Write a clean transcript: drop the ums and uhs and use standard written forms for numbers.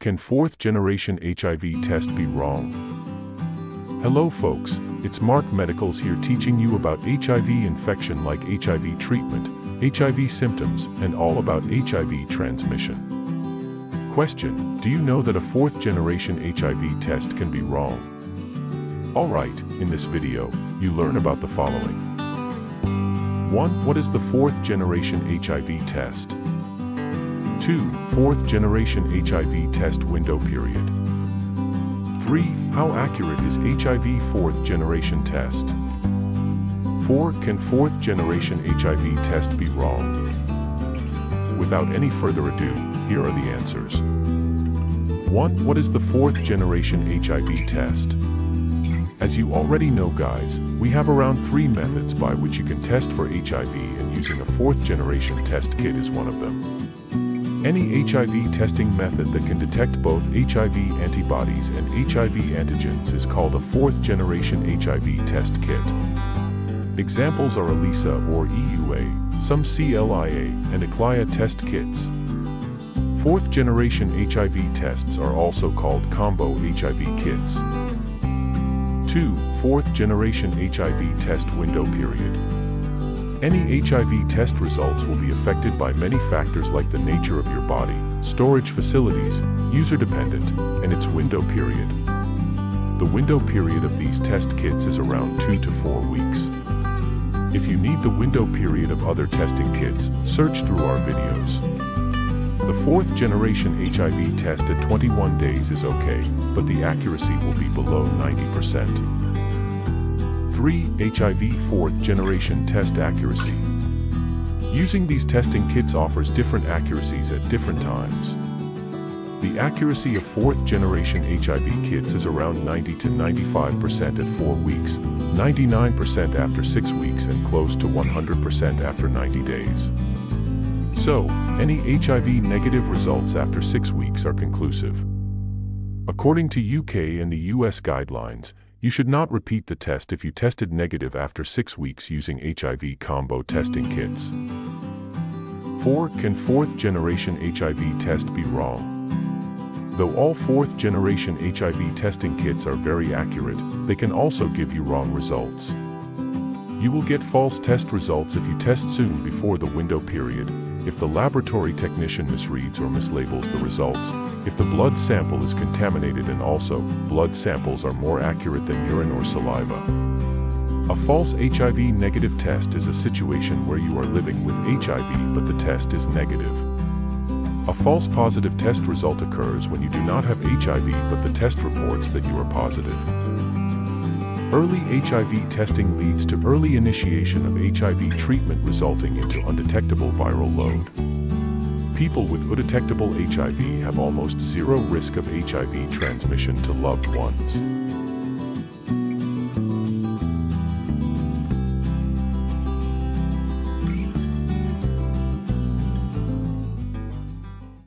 Can fourth-generation HIV test be wrong? Hello folks, it's Mark Medicals here teaching you about HIV infection like HIV treatment, HIV symptoms, and all about HIV transmission. Question: do you know that a fourth-generation HIV test can be wrong? Alright, in this video, you learn about the following. 1. What is the fourth-generation HIV test? 2. Fourth-generation HIV test window period. 3. How accurate is HIV fourth-generation test? 4. Can fourth-generation HIV test be wrong? Without any further ado, here are the answers. 1. What is the fourth-generation HIV test? As you already know guys, we have around 3 methods by which you can test for HIV, and using a fourth-generation test kit is one of them. Any HIV testing method that can detect both HIV antibodies and HIV antigens is called a fourth-generation HIV test kit. Examples are ELISA or EUA, some CLIA, and ECLIA test kits. Fourth-generation HIV tests are also called COMBO HIV kits. 2. Fourth-generation HIV test window period. Any HIV test results will be affected by many factors like the nature of your body, storage facilities, user-dependent, and its window period. The window period of these test kits is around 2 to 4 weeks. If you need the window period of other testing kits, search through our videos. The fourth-generation HIV test at 21 days is okay, but the accuracy will be below 90%. 3. HIV fourth-generation test accuracy. Using these testing kits offers different accuracies at different times. The accuracy of fourth-generation HIV kits is around 90 to 95% at 4 weeks, 99% after 6 weeks, and close to 100% after 90 days. So, any HIV negative results after 6 weeks are conclusive. According to UK and the US guidelines, you should not repeat the test if you tested negative after 6 weeks using HIV combo testing kits. 4. Can fourth-generation HIV test be wrong? Though all fourth-generation HIV testing kits are very accurate, they can also give you wrong results. You will get false test results if you test soon before the window period, if the laboratory technician misreads or mislabels the results, if the blood sample is contaminated, and also, blood samples are more accurate than urine or saliva. A false HIV negative test is a situation where you are living with HIV but the test is negative. A false positive test result occurs when you do not have HIV but the test reports that you are positive. Early HIV testing leads to early initiation of HIV treatment, resulting into undetectable viral load. People with undetectable HIV have almost zero risk of HIV transmission to loved ones.